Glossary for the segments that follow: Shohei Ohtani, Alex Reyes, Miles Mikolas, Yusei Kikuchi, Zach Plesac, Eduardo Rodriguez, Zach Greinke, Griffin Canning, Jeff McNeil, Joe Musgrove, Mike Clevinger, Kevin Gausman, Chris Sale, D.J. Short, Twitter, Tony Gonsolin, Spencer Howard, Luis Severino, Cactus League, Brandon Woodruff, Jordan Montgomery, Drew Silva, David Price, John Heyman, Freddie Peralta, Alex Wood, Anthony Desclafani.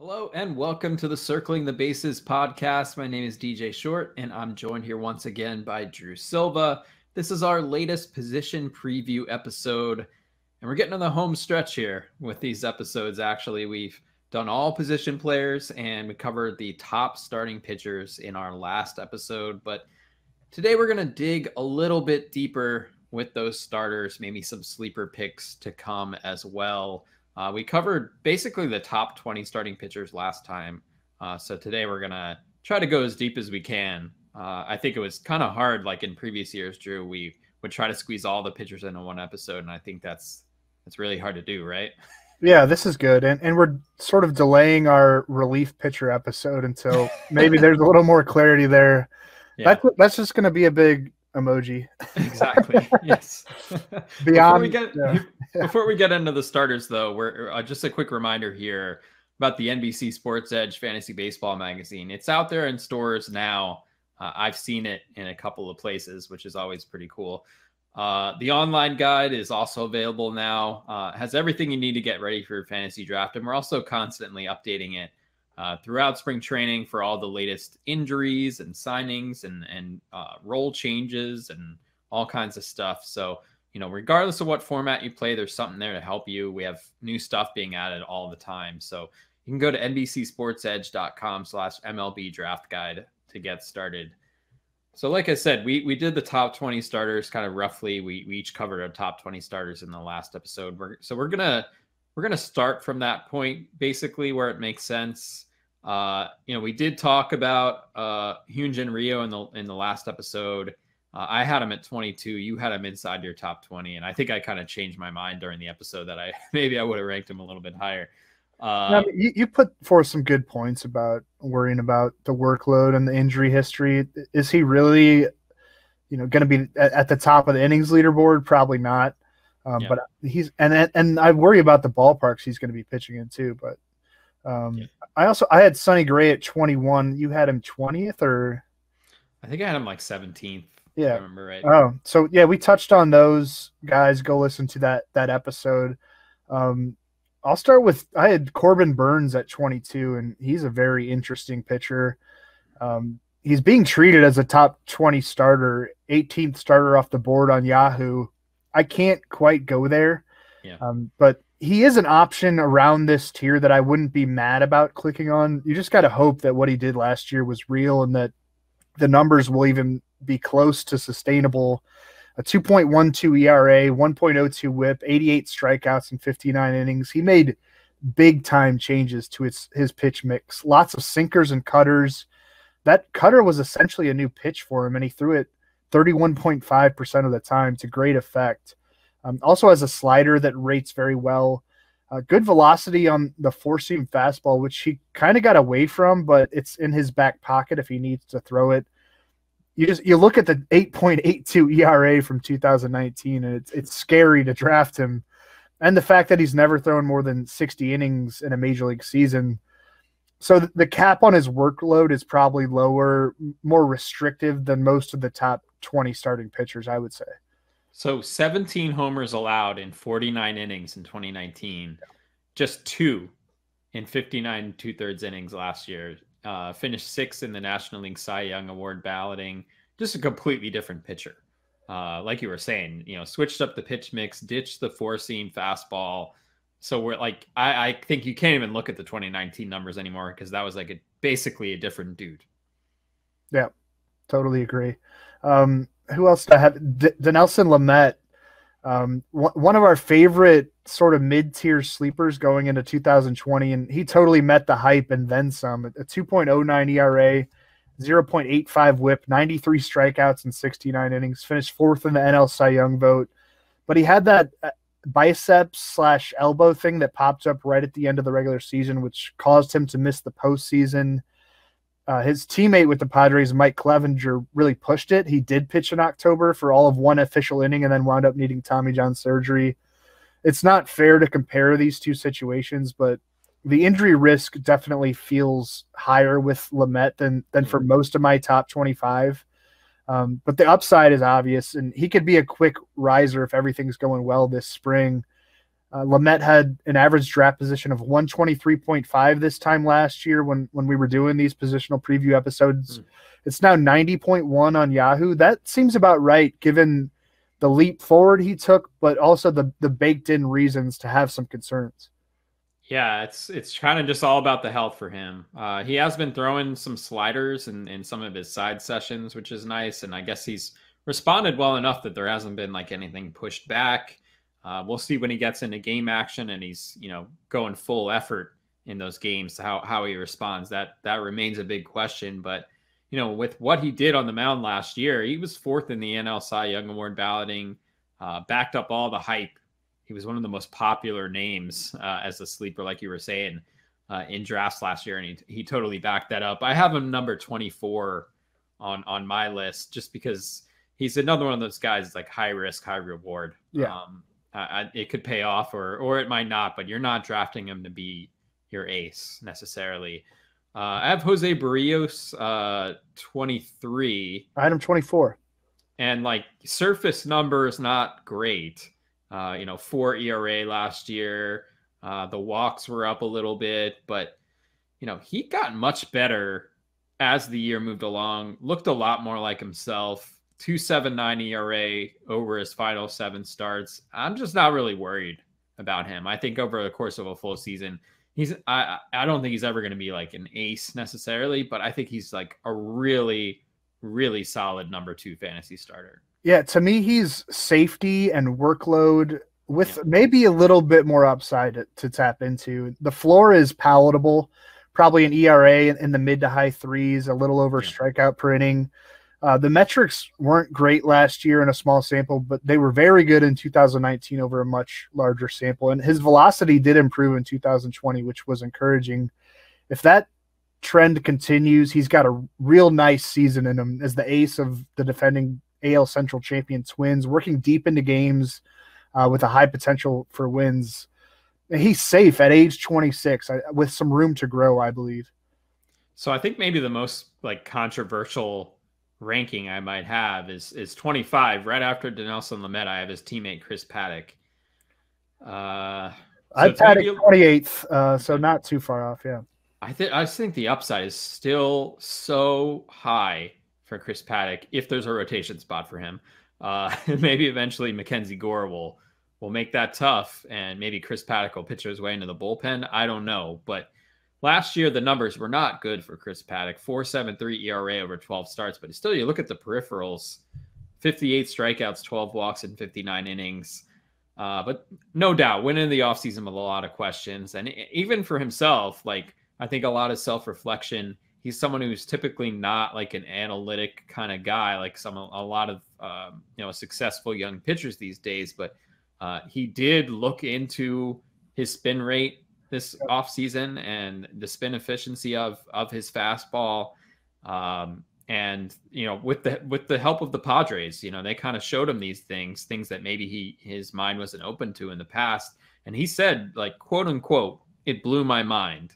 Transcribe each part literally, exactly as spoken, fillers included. Hello and welcome to the Circling the Bases podcast. My name is D J Short and I'm joined here once again by Drew Silva. This is our latest position preview episode and we're getting on the home stretch here with these episodes. Actually, we've done all position players and we covered the top starting pitchers in our last episode. But today we're going to dig a little bit deeper with those starters, maybe some sleeper picks to come as well. Uh, we covered basically the top twenty starting pitchers last time. Uh, so today we're going to try to go as deep as we can. Uh, I think it was kind of hard, like in previous years, Drew, we would try to squeeze all the pitchers into one episode. And I think that's, that's really hard to do, right? Yeah, this is good. And, and we're sort of delaying our relief pitcher episode until maybe there's a little more clarity there. Yeah. That's, that's just going to be a big emoji. Exactly. Yes. Beyond, before, we get, yeah. before we get into the starters, though, we're uh, just a quick reminder here about the N B C Sports Edge Fantasy Baseball magazine. It's out there in stores now. Uh, I've seen it in a couple of places, which is always pretty cool. Uh, the online guide is also available now. Uh, has everything you need to get ready for your fantasy draft, and we're also constantly updating it Uh, throughout spring training for all the latest injuries and signings and, and uh, role changes and all kinds of stuff. So, you know, regardless of what format you play, there's something there to help you. We have new stuff being added all the time. So you can go to nbcsportsedge.com slash MLB draft guide to get started. So like I said, we, we did the top twenty starters kind of roughly. We, we each covered our top twenty starters in the last episode. We're, so we're going to we're gonna start from that point, basically, where it makes sense. Uh, you know, we did talk about uh, Hyun-Jin Ryu in the in the last episode. Uh, I had him at twenty-two. You had him inside your top twenty, and I think I kind of changed my mind during the episode that I maybe I would have ranked him a little bit higher. Uh, now, you, you put forth some good points about worrying about the workload and the injury history. Is he really, you know, going to be at, at the top of the innings leaderboard? Probably not. Um, yeah. But he's and and I worry about the ballparks he's going to be pitching in too. But. Um, yeah. I also, I had Sonny Gray at twenty-one. You had him twentieth, or I think I had him like seventeenth. Yeah. If I remember right. Oh, so yeah, we touched on those guys. Go listen to that, that episode. Um, I'll start with, I had Corbin Burnes at twenty-two, and he's a very interesting pitcher. Um, he's being treated as a top twenty starter, eighteenth starter off the board on Yahoo. I can't quite go there. Yeah. Um, but he is an option around this tier that I wouldn't be mad about clicking on. You just got to hope that what he did last year was real and that the numbers will even be close to sustainable. A two point one two E R A, one point oh two whip, eighty-eight strikeouts in fifty-nine innings. He made big time changes to his, his pitch mix, lots of sinkers and cutters. That cutter was essentially a new pitch for him, and he threw it thirty-one point five percent of the time to great effect. Um, also has a slider that rates very well. Uh, good velocity on the four-seam fastball, which he kind of got away from, but it's in his back pocket if he needs to throw it. You just you look at the eight point eight two E R A from two thousand nineteen, and it's it's scary to draft him. And the fact that he's never thrown more than sixty innings in a major league season. So the cap on his workload is probably lower, more restrictive than most of the top twenty starting pitchers, I would say. So seventeen homers allowed in forty-nine innings in twenty nineteen, just two in fifty-nine two-thirds innings last year. Uh, finished sixth in the National League Cy Young Award balloting. Just a completely different pitcher. Uh, like you were saying, you know, switched up the pitch mix, ditched the four-seam fastball. So we're like, I, I think you can't even look at the twenty nineteen numbers anymore because that was like a, basically a different dude. Yeah, totally agree. Um, Who else did I have? Dinelson Lamet, um, one of our favorite sort of mid-tier sleepers going into two thousand twenty, and he totally met the hype and then some. A two point oh nine E R A, zero point eight five whip, ninety-three strikeouts in sixty-nine innings, finished fourth in the N L Cy Young vote. But he had that biceps slash elbow thing that popped up right at the end of the regular season, which caused him to miss the postseason. Uh, his teammate with the Padres, Mike Clevinger, really pushed it. He did pitch in October for all of one official inning and then wound up needing Tommy John surgery. It's not fair to compare these two situations, but the injury risk definitely feels higher with Lamet than, than for most of my top twenty-five. Um, but the upside is obvious, and he could be a quick riser if everything's going well this spring. Uh, Lamet had an average draft position of one twenty-three point five this time last year when, when we were doing these positional preview episodes. Mm. It's now ninety point one on Yahoo. That seems about right given the leap forward he took, but also the, the baked-in reasons to have some concerns. Yeah, it's it's kind of just all about the health for him. Uh, he has been throwing some sliders in, in some of his side sessions, which is nice, and I guess he's responded well enough that there hasn't been like anything pushed back. Uh, we'll see when he gets into game action and he's, you know, going full effort in those games, how, how he responds. That, that remains a big question. But, you know, with what he did on the mound last year, he was fourth in the N L Cy Young Award balloting, uh, backed up all the hype. He was one of the most popular names uh, as a sleeper, like you were saying, uh, in drafts last year. And he, he totally backed that up. I have him number twenty-four on, on my list just because he's another one of those guys that's like high risk, high reward. Yeah. Um, Uh, it could pay off or or it might not, but you're not drafting him to be your ace necessarily. Uh, I have José Berríos, uh, twenty-three. Item twenty-four. And like surface number is not great. Uh, you know, four E R A last year. Uh, the walks were up a little bit, but, you know, he got much better as the year moved along, looked a lot more like himself. two point seven nine E R A over his final seven starts. I'm just not really worried about him. I think over the course of a full season, he's I I don't think he's ever going to be like an ace necessarily, but I think he's like a really, really solid number two fantasy starter. Yeah, to me, he's safety and workload with yeah. maybe a little bit more upside to, to tap into. The floor is palatable, probably an E R A in, in the mid to high threes, a little over yeah. strikeout per inning. Uh, the metrics weren't great last year in a small sample, but they were very good in two thousand nineteen over a much larger sample. And his velocity did improve in two thousand twenty, which was encouraging. If that trend continues, he's got a real nice season in him as the ace of the defending A L Central champion Twins, working deep into games uh, with a high potential for wins. And he's safe at age twenty-six I, with some room to grow, I believe. So I think maybe the most like controversial ranking I might have is is twenty-five right after Dinelson Lamet. I have his teammate Chris Paddack. Uh, so I Paddack twenty-eighth, uh, so not too far off. Yeah, I think I just think the upside is still so high for Chris Paddack if there's a rotation spot for him. Uh, maybe eventually Mackenzie Gore will will make that tough, and maybe Chris Paddack will pitch his way into the bullpen. I don't know, but. Last year, the numbers were not good for Chris Paddack. four point seven three E R A over twelve starts, but still, you look at the peripherals, fifty-eight strikeouts, twelve walks, and fifty-nine innings. Uh, but no doubt, went into the offseason with a lot of questions. And even for himself, like I think a lot of self-reflection. He's someone who's typically not like an analytic kind of guy, like some a lot of um, you know successful young pitchers these days. But uh, he did look into his spin rate this offseason and the spin efficiency of, of his fastball. Um, and, you know, with the, with the help of the Padres, you know, they kind of showed him these things, things that maybe he, his mind wasn't open to in the past. And he said like, quote unquote, it blew my mind.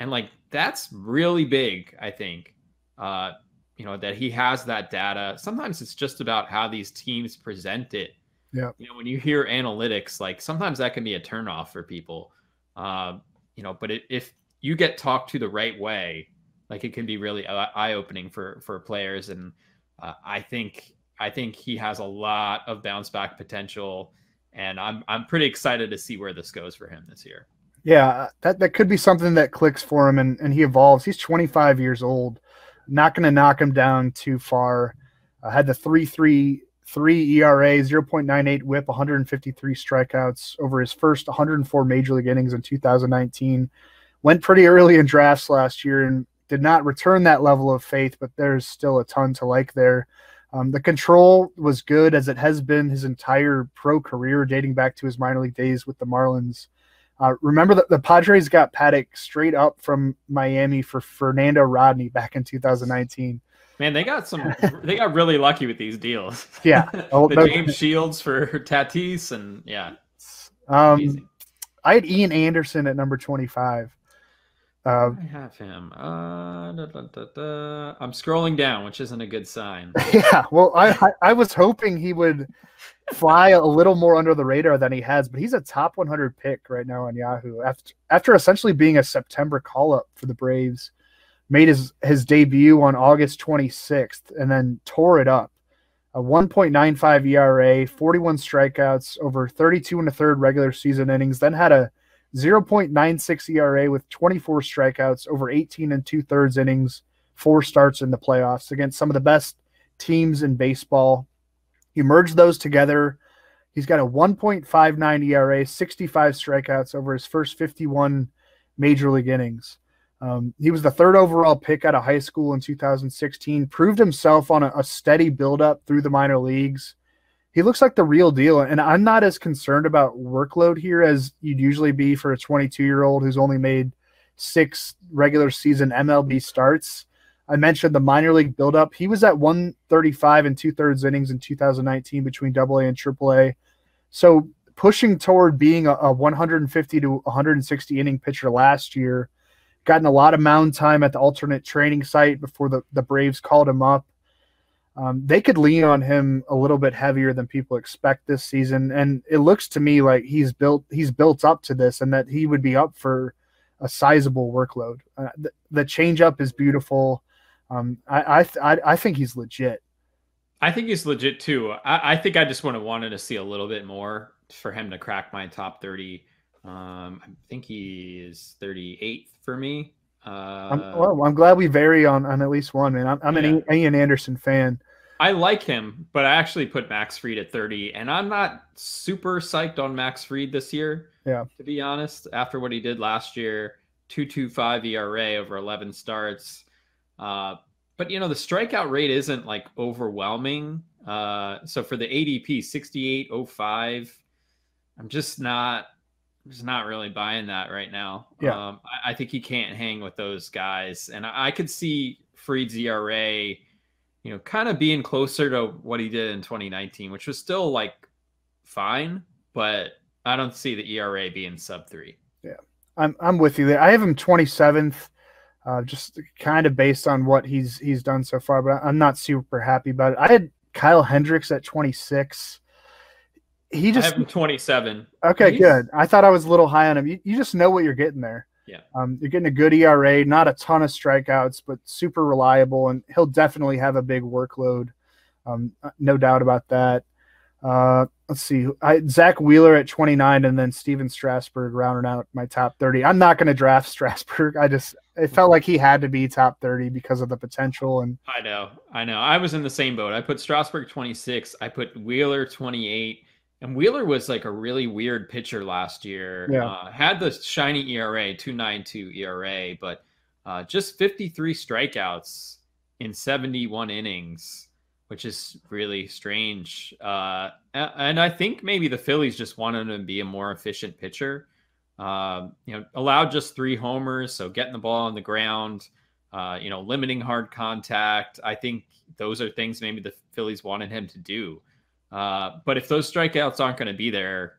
And like, that's really big. I think, uh, you know, that he has that data. Sometimes it's just about how these teams present it. Yeah. You know, when you hear analytics, like sometimes that can be a turnoff for people. Uh, you know, but it, if you get talked to the right way, like it can be really eye-opening for, for players. And uh, I think, I think he has a lot of bounce back potential, and I'm, I'm pretty excited to see where this goes for him this year. Yeah. That, that could be something that clicks for him and, and he evolves. He's twenty-five years old, not going to knock him down too far. Uh, had the three, three, three E R A, zero point nine eight whip, one fifty-three strikeouts over his first one hundred four major league innings in two thousand nineteen. Went pretty early in drafts last year and did not return that level of faith, but there's still a ton to like there. Um, the control was good, as it has been his entire pro career, dating back to his minor league days with the Marlins. Uh, remember that the Padres got Paddack straight up from Miami for Fernando Rodney back in two thousand nineteen. Man, they got some. They got really lucky with these deals. Yeah, oh, the James Shields for Tatis, and yeah. Um, I had Ian Anderson at number twenty-five. Uh, I have him. Uh, da, da, da, da. I'm scrolling down, which isn't a good sign. Yeah, well, I, I, I was hoping he would fly a little more under the radar than he has, but he's a top one hundred pick right now on Yahoo. After, after essentially being a September call-up for the Braves, made his, his debut on August twenty-sixth and then tore it up. A one point nine five E R A, forty-one strikeouts, over thirty-two and a third regular season innings, then had a zero point nine six E R A with twenty-four strikeouts over eighteen and two-thirds innings, four starts in the playoffs against some of the best teams in baseball. You merge those together, he's got a one point five nine E R A, sixty-five strikeouts over his first fifty-one major league innings. Um, he was the third overall pick out of high school in two thousand sixteen, proved himself on a, a steady buildup through the minor leagues. He looks like the real deal, and I'm not as concerned about workload here as you'd usually be for a twenty-two-year-old who's only made six regular season M L B starts. I mentioned the minor league buildup. He was at one thirty-five and two-thirds innings in two thousand nineteen between double A and triple A. So pushing toward being a, a one fifty to one sixty inning pitcher last year, gotten a lot of mound time at the alternate training site before the, the Braves called him up. Um, they could lean on him a little bit heavier than people expect this season, and it looks to me like he's built he's built up to this, and that he would be up for a sizable workload. Uh, the, the changeup is beautiful. Um, I I, th I I think he's legit. I think he's legit too. I, I think I just would have wanted to see a little bit more for him to crack my top thirty. Um, I think he is thirty-eighth for me. Uh, I'm, well, I'm glad we vary on, on at least one, man. I'm, I'm yeah. an Ian Anderson fan. I like him, but I actually put Max Fried at thirty, and I'm not super psyched on Max Fried this year. Yeah, to be honest, after what he did last year, two point two five E R A over eleven starts. Uh, but you know, the strikeout rate isn't like overwhelming. Uh, so for the A D P, sixty-eight oh five, I'm just not. I'm just not really buying that right now. Yeah. Um, I, I think he can't hang with those guys. And I, I could see Fried's E R A, you know, kind of being closer to what he did in twenty nineteen, which was still like fine, but I don't see the E R A being sub three. Yeah. I'm, I'm with you there. I have him twenty-seventh, uh, just kind of based on what he's, he's done so far, but I'm not super happy about it. I had Kyle Hendricks at twenty-six. He just I have him twenty-seven. Okay, He's, good. I thought I was a little high on him. You, you just know what you're getting there. Yeah. Um, you're getting a good E R A, not a ton of strikeouts, but super reliable, and he'll definitely have a big workload. Um, no doubt about that. Uh, let's see. I, Zach Wheeler at twenty-nine, and then Steven Strasburg rounding out my top thirty. I'm not going to draft Strasburg. I just it felt like he had to be top thirty because of the potential. And I know, I know. I was in the same boat. I put Strasburg twenty-six. I put Wheeler twenty-eight. And Wheeler was like a really weird pitcher last year. Yeah. Uh, had the shiny E R A, two point nine two E R A, but uh, just fifty-three strikeouts in seventy-one innings, which is really strange. Uh, and, and I think maybe the Phillies just wanted him to be a more efficient pitcher. Uh, you know, allowed just three homers, so getting the ball on the ground, uh, you know, limiting hard contact. I think those are things maybe the Phillies wanted him to do. Uh, but if those strikeouts aren't going to be there,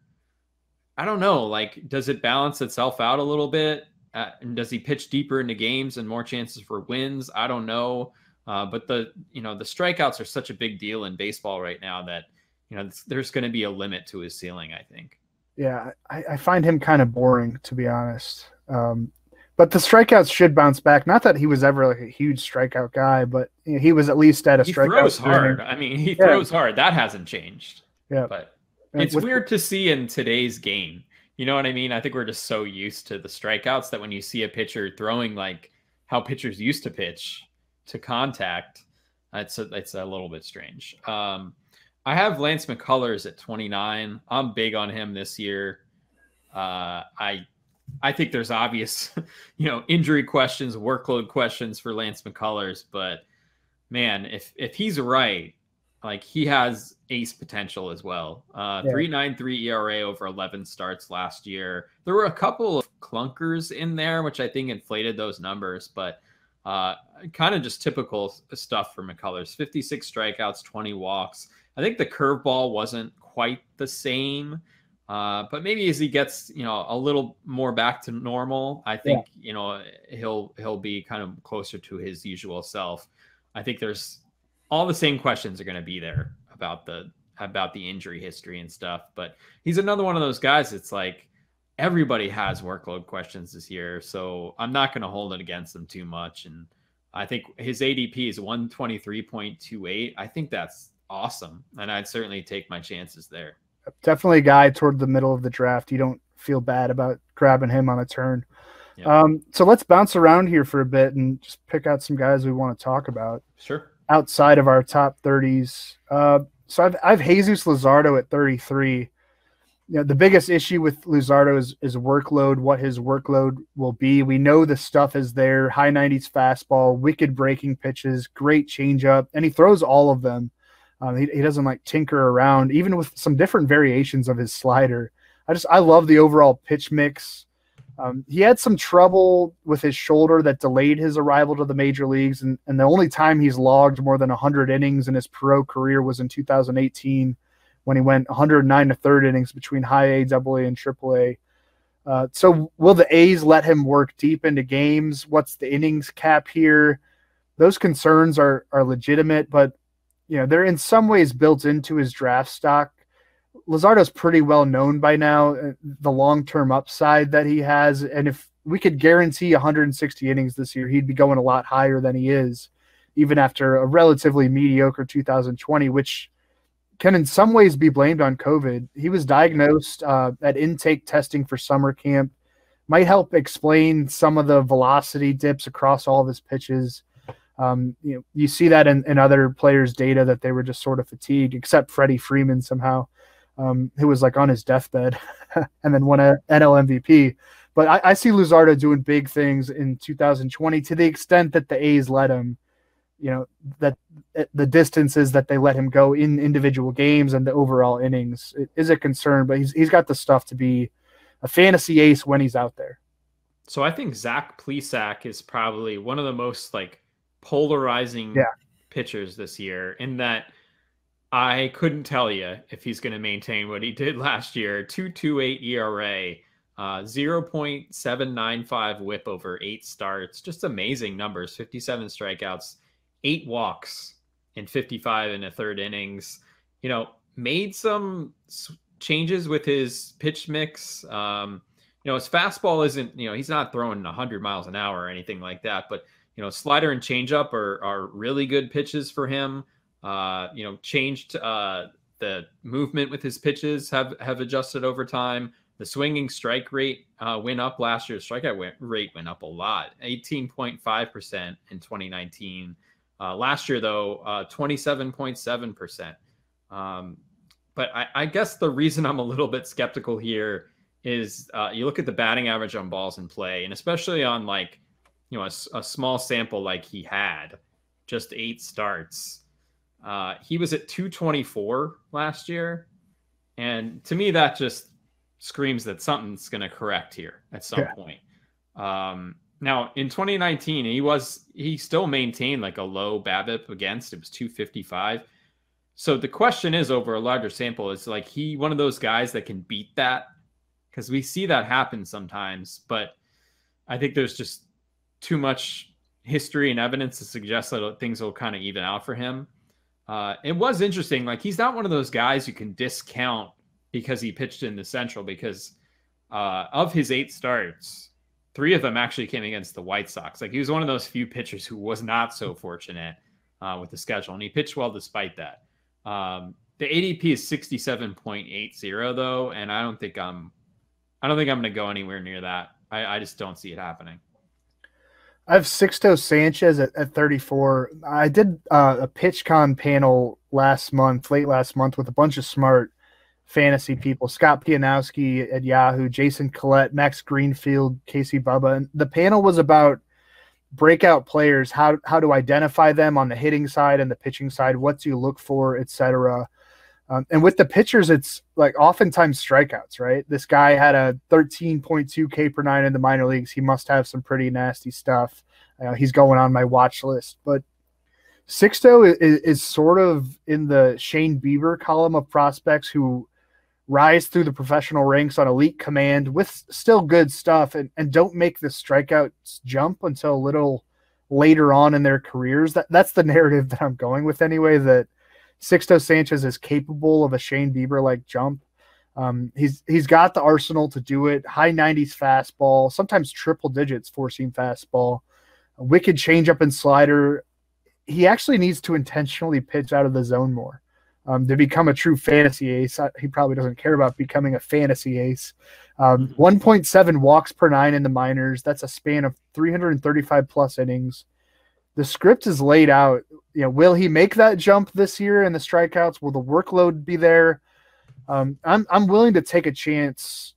I don't know. Like, does it balance itself out a little bit? Uh, and does he pitch deeper into games and more chances for wins? I don't know. Uh, but the, you know, the strikeouts are such a big deal in baseball right now that, you know, there's going to be a limit to his ceiling, I think. Yeah. I, I find him kind of boring, to be honest. Um, But the strikeouts should bounce back. Not that he was ever like a huge strikeout guy, but he was at least at a he strikeout. He throws hard. I mean, he yeah. throws hard. That hasn't changed. Yeah. But it's weird to see in today's game. You know what I mean? I think we're just so used to the strikeouts that when you see a pitcher throwing like how pitchers used to pitch to contact, it's a, it's a little bit strange. Um, I have Lance McCullers at twenty-nine. I'm big on him this year. Uh, I I think there's obvious, you know, injury questions, workload questions for Lance McCullers, but man, if, if he's right, like he has ace potential as well. Uh, yeah. three point nine three E R A over eleven starts last year. There were a couple of clunkers in there, which I think inflated those numbers, but uh, kind of just typical stuff for McCullers. fifty-six strikeouts, twenty walks. I think the curveball wasn't quite the same. Uh, but maybe as he gets, you know, a little more back to normal, I think, yeah. you know, he'll, he'll be kind of closer to his usual self. I think there's all the same questions are going to be there about the, about the injury history and stuff, but he's another one of those guys. It's like, everybody has workload questions this year, so I'm not going to hold it against him too much. And I think his A D P is one twenty-three point two eight. I think that's awesome, and I'd certainly take my chances there. Definitely a guy toward the middle of the draft. You don't feel bad about grabbing him on a turn. Yep. Um, so let's bounce around here for a bit and just pick out some guys we want to talk about. Sure. Outside of our top thirties. Uh, so I've, I've Jesús Luzardo at thirty-three. You know, the biggest issue with Luzardo is, is workload, what his workload will be. We know the stuff is there, high nineties fastball, wicked breaking pitches, great changeup, and he throws all of them. Um, he, he doesn't like tinker around, even with some different variations of his slider. I just I love the overall pitch mix. Um, he had some trouble with his shoulder that delayed his arrival to the major leagues, and, and the only time he's logged more than one hundred innings in his pro career was in two thousand eighteen. When he went one oh nine to third innings between high A, double A, and triple A. Uh, so will the A's let him work deep into games? What's the innings cap here? Those concerns are are legitimate, but you know they're in some ways built into his draft stock. Luzardo's pretty well known by now, the long-term upside that he has, and if we could guarantee one hundred sixty innings this year, he'd be going a lot higher than he is, even after a relatively mediocre two thousand twenty, which can in some ways be blamed on COVID. He was diagnosed uh, at intake testing for summer camp. Might help explain some of the velocity dips across all of his pitches. Um, you know, you see that in, in other players' data that they were just sort of fatigued, except Freddie Freeman somehow, um, who was like on his deathbed and then won an N L M V P. But I, I see Luzardo doing big things in two thousand twenty to the extent that the A's let him. You know, that the distances that they let him go in individual games and the overall innings is a concern, but he's he's got the stuff to be a fantasy ace when he's out there. So I think Zach Plesac is probably one of the most like polarizing yeah. pitchers this year, in that I couldn't tell you if he's going to maintain what he did last year. two point two eight E R A, uh, zero point seven nine five whip over eight starts. Just amazing numbers, fifty-seven strikeouts, eight walks in fifty-five and a third innings. You know, made some changes with his pitch mix. Um, you know, his fastball isn't, you know, he's not throwing one hundred miles an hour or anything like that, but, you know, slider and changeup are, are really good pitches for him. Uh, you know, changed uh, the movement with his pitches have, have adjusted over time. The swinging strike rate uh, went up last year. Strikeout rate went up a lot, eighteen point five percent in twenty nineteen. Uh, last year, though, uh, twenty-seven point seven percent. Um, but I, I guess the reason I'm a little bit skeptical here is uh, you look at the batting average on balls in play, and especially on like, you know, a, a small sample like he had, just eight starts. Uh, he was at two twenty-four last year. And to me, that just screams that something's going to correct here at some yeah. point. Um Now, in twenty nineteen, he was he still maintained like a low BABIP against. It was two fifty-five. So the question is, over a larger sample, is like he one of those guys that can beat that? Because we see that happen sometimes. But I think there's just too much history and evidence to suggest that things will kind of even out for him. Uh, it was interesting. Like, he's not one of those guys you can discount because he pitched in the Central, because uh, of his eight starts, three of them actually came against the White Sox. Like, he was one of those few pitchers who was not so fortunate uh, with the schedule, and he pitched well despite that. Um, the A D P is sixty-seven point eight zero though, and I don't think I'm, I don't think I'm going to go anywhere near that. I, I just don't see it happening. I have Sixto Sanchez at, at thirty-four. I did uh, a PitchCon panel last month, late last month, with a bunch of smart fantasy people, Scott Pianowski at Yahoo, Jason Collette, Max Greenfield, Casey Bubba. And the panel was about breakout players, how, how to identify them on the hitting side and the pitching side, what do you look for, et cetera. Um, and with the pitchers, it's like oftentimes strikeouts, right? This guy had a thirteen point two K per nine in the minor leagues. He must have some pretty nasty stuff. Uh, he's going on my watch list, but Sixto is, is sort of in the Shane Bieber column of prospects who rise through the professional ranks on elite command with still good stuff, and, and don't make the strikeouts jump until a little later on in their careers. That That's the narrative that I'm going with anyway, that Sixto Sanchez is capable of a Shane Bieber-like jump. Um, he's he's got the arsenal to do it. High nineties fastball, sometimes triple digits four-seam fastball, a wicked changeup and slider. He actually needs to intentionally pitch out of the zone more um, to become a true fantasy ace. He probably doesn't care about becoming a fantasy ace. Um, one point seven walks per nine in the minors. That's a span of three hundred thirty-five plus innings. The script is laid out. You know, will he make that jump this year in the strikeouts? Will the workload be there? Um, I'm I'm willing to take a chance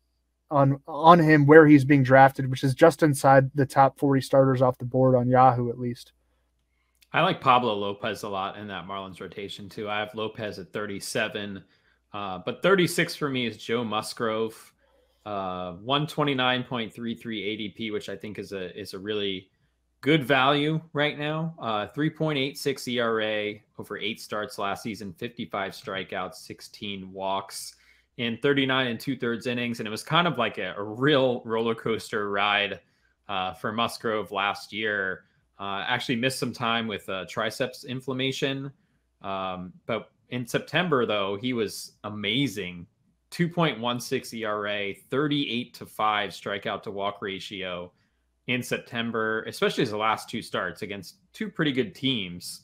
on on him where he's being drafted, which is just inside the top forty starters off the board on Yahoo at least. I like Pablo Lopez a lot in that Marlins rotation too. I have Lopez at thirty-seven, uh, but thirty-six for me is Joe Musgrove, uh, one twenty-nine point three three A D P, which I think is a is a really good value right now. Uh, three point eight six E R A over eight starts last season, fifty-five strikeouts, sixteen walks in thirty-nine and two thirds innings. And it was kind of like a, a real roller coaster ride uh, for Musgrove last year. Uh, actually missed some time with uh, triceps inflammation. Um, but in September though, he was amazing. two point one six E R A, thirty-eight to five strikeout to walk ratio in September, especially his last two starts against two pretty good teams,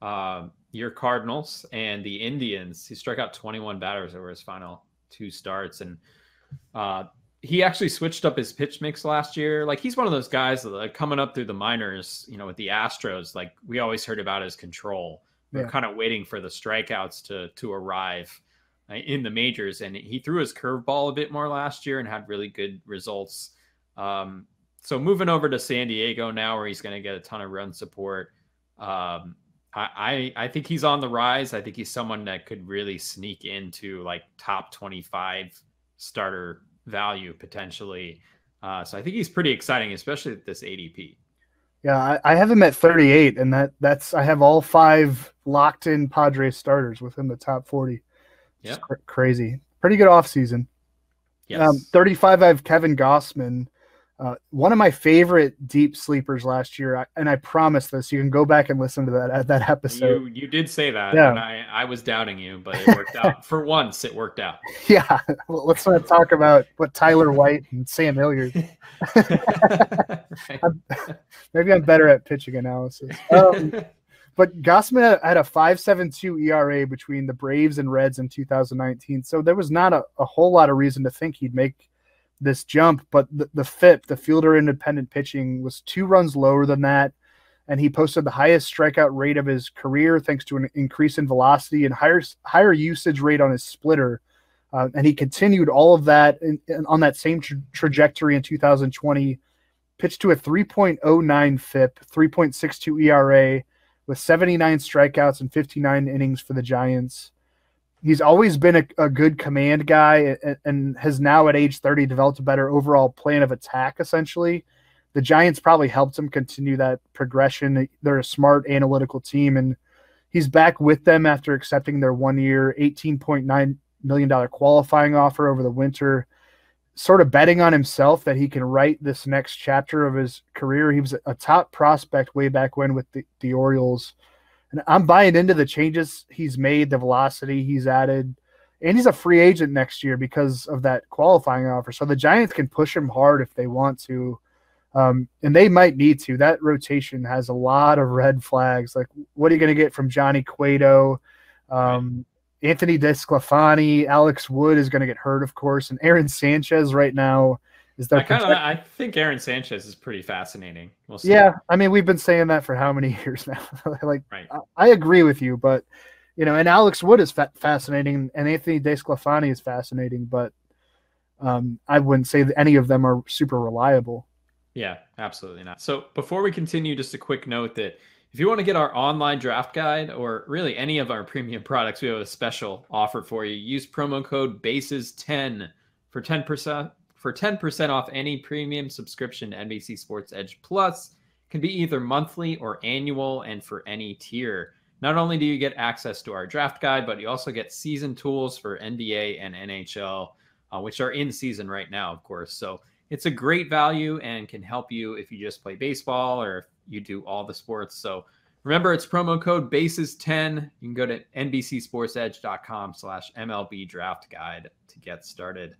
uh, your Cardinals and the Indians. He struck out twenty-one batters over his final two starts. And uh, he actually switched up his pitch mix last year. Like, he's one of those guys that, like, coming up through the minors, you know, with the Astros, like we always heard about his control. Yeah. We're kind of waiting for the strikeouts to, to arrive in the majors. And he threw his curveball a bit more last year and had really good results. Um, So moving over to San Diego now, where he's going to get a ton of run support. Um, I, I I think he's on the rise. I think he's someone that could really sneak into like top twenty-five starter value potentially. Uh, so I think he's pretty exciting, especially at this A D P. Yeah, I, I have him at thirty-eight, and that that's I have all five locked in Padres starters within the top forty. Yeah, cr crazy, pretty good offseason. Yes, um, thirty-five. I have Kevin Gausman. Uh, one of my favorite deep sleepers last year, I, and I promise this, you can go back and listen to that uh, that episode. You, you did say that, yeah. And I, I was doubting you, but it worked out. For once, it worked out. Yeah, well, let's not talk about what Tyler White and Sam Hilliard. I'm, maybe I'm better at pitching analysis. Um, but Gausman had a five seventy-two E R A between the Braves and Reds in two thousand nineteen, so there was not a, a whole lot of reason to think he'd make this jump, but the, the F I P, the fielder independent pitching, was two runs lower than that, and he posted the highest strikeout rate of his career thanks to an increase in velocity and higher higher usage rate on his splitter, uh, and he continued all of that in, in, on that same tra trajectory in two thousand twenty, pitched to a three point oh nine F I P, three point six two E R A, with seventy-nine strikeouts and fifty-nine innings for the Giants. He's always been a, a good command guy, and, and has now at age thirty developed a better overall plan of attack, essentially. The Giants probably helped him continue that progression. They're a smart, analytical team, and he's back with them after accepting their one-year eighteen point nine million dollar qualifying offer over the winter, sort of betting on himself that he can write this next chapter of his career. He was a top prospect way back when with the, the Orioles. And I'm buying into the changes he's made, the velocity he's added, and he's a free agent next year because of that qualifying offer. So the Giants can push him hard if they want to, um, and they might need to. That rotation has a lot of red flags. Like, what are you going to get from Johnny Cueto? Um, right. Anthony Desclafani, Alex Wood is going to get hurt, of course, and Aaron Sanchez right now. Is I, kinda, I think Aaron Sanchez is pretty fascinating. We'll see. Yeah, I mean, we've been saying that for how many years now? Like, right. I, I agree with you, but, you know, and Alex Wood is fa fascinating, and Anthony Desclafani is fascinating, but um, I wouldn't say that any of them are super reliable. Yeah, absolutely not. So before we continue, just a quick note that if you want to get our online draft guide or really any of our premium products, we have a special offer for you. Use promo code BASES ten for ten percent. For ten percent off any premium subscription to N B C Sports Edge Plus. Can be either monthly or annual and for any tier. Not only do you get access to our draft guide, but you also get season tools for N B A and N H L, uh, which are in season right now, of course. So it's a great value and can help you if you just play baseball or if you do all the sports. So remember, it's promo code BASES ten. You can go to N B C Sports Edge dot com slash M L B draft guide to get started.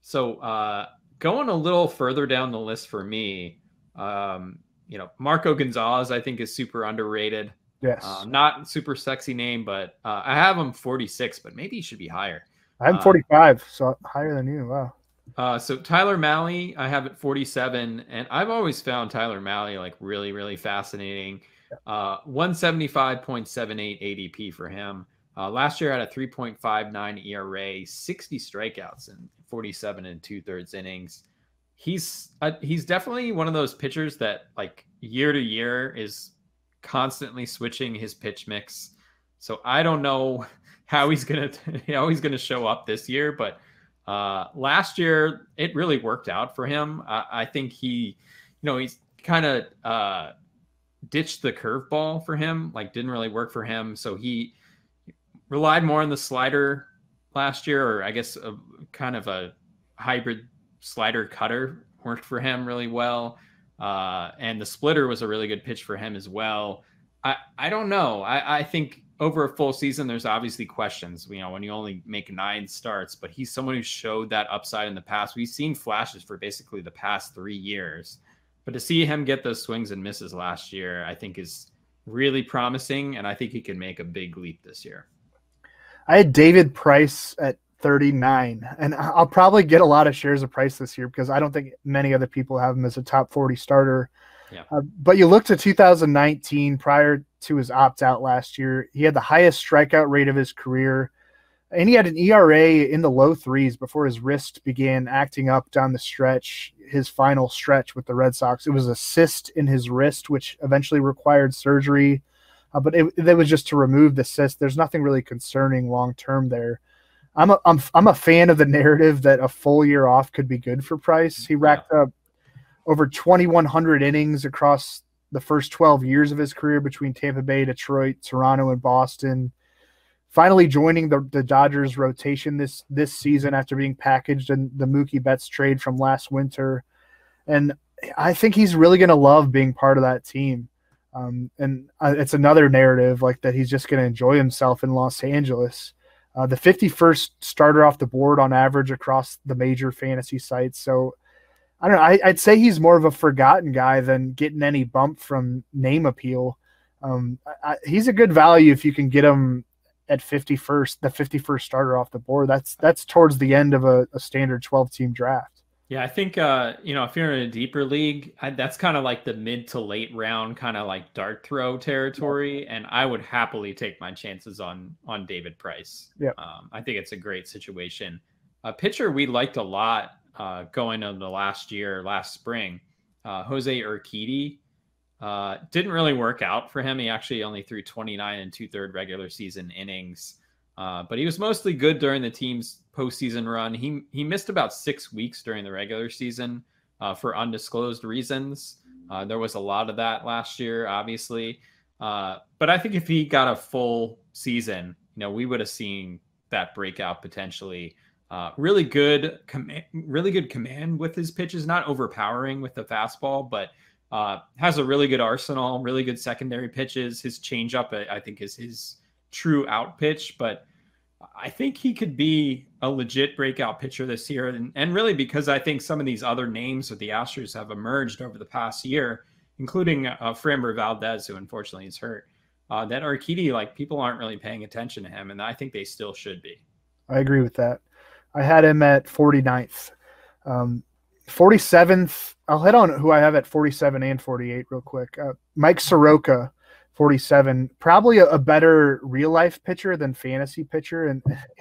So uh, going a little further down the list for me, um, you know, Marco Gonzalez, I think, is super underrated. Yes. Uh, not super sexy name, but uh, I have him forty-six, but maybe he should be higher. I'm forty-five, uh, so higher than you. Wow. Uh, so Tyler Mahle, I have at forty-seven, and I've always found Tyler Mahle like really, really fascinating. Uh, one seventy-five point seven eight A D P for him. Uh, last year had a three point five nine E R A, sixty strikeouts and forty-seven and two thirds innings. He's uh, he's definitely one of those pitchers that like year to year is constantly switching his pitch mix. So I don't know how he's gonna how he's gonna show up this year, but uh, last year it really worked out for him. Uh, I think he, you know, he's kind of uh, ditched the curveball for him, like didn't really work for him. So he relied more on the slider last year, or I guess a, kind of a hybrid slider cutter worked for him really well. Uh, and the splitter was a really good pitch for him as well. I, I don't know. I, I think over a full season, there's obviously questions, you know, when you only make nine starts, but he's someone who showed that upside in the past. We've seen flashes for basically the past three years, but to see him get those swings and misses last year, I think is really promising. And I think he can make a big leap this year. I had David Price at thirty-nine, and I'll probably get a lot of shares of Price this year because I don't think many other people have him as a top forty starter. Yeah. Uh, but you look to two thousand nineteen, prior to his opt-out last year, he had the highest strikeout rate of his career, and he had an E R A in the low threes before his wrist began acting up down the stretch, his final stretch with the Red Sox. It was a cyst in his wrist, which eventually required surgery. Uh, but it, it was just to remove the cyst. There's nothing really concerning long-term there. I'm a, I'm, I'm a fan of the narrative that a full year off could be good for Price. He racked yeah. up over twenty-one hundred innings across the first twelve years of his career between Tampa Bay, Detroit, Toronto, and Boston, finally joining the, the Dodgers rotation this, this season after being packaged in the Mookie Betts trade from last winter. And I think he's really going to love being part of that team. Um, and uh, it's another narrative like that he's just going to enjoy himself in Los Angeles. Uh, the fifty-first starter off the board on average across the major fantasy sites. So I don't know. I, I'd say he's more of a forgotten guy than getting any bump from name appeal. Um, I, I, he's a good value if you can get him at fifty-first, the fifty-first starter off the board. That's that's towards the end of a, a standard twelve-team draft. Yeah, I think, uh, you know, if you're in a deeper league, I, that's kind of like the mid to late round kind of like dart throw territory. Yep. And I would happily take my chances on on David Price. Yeah, um, I think it's a great situation. A pitcher we liked a lot uh, going into the last year, last spring, uh, Jose Urquidy, uh, didn't really work out for him. He actually only threw twenty-nine and two third regular season innings. Uh, but he was mostly good during the team's postseason run. He he missed about six weeks during the regular season uh, for undisclosed reasons. Uh, there was a lot of that last year, obviously. Uh, but I think if he got a full season, you know, we would have seen that breakout potentially. Uh, really good, com- really good command with his pitches. Not overpowering with the fastball, but uh, has a really good arsenal. Really good secondary pitches. His changeup, I, I think, is his true out pitch, but I think he could be a legit breakout pitcher this year. And, and really because I think some of these other names with the Astros have emerged over the past year, including uh, Framber Valdez, who unfortunately is hurt, uh, that Urquidy, like people aren't really paying attention to him. And I think they still should be. I agree with that. I had him at forty-ninth. Um, forty-seventh, I'll hit on who I have at forty-seven and forty-eight real quick. Uh, Mike Soroka, forty-seven, probably a, a better real life pitcher than fantasy pitcher. And, you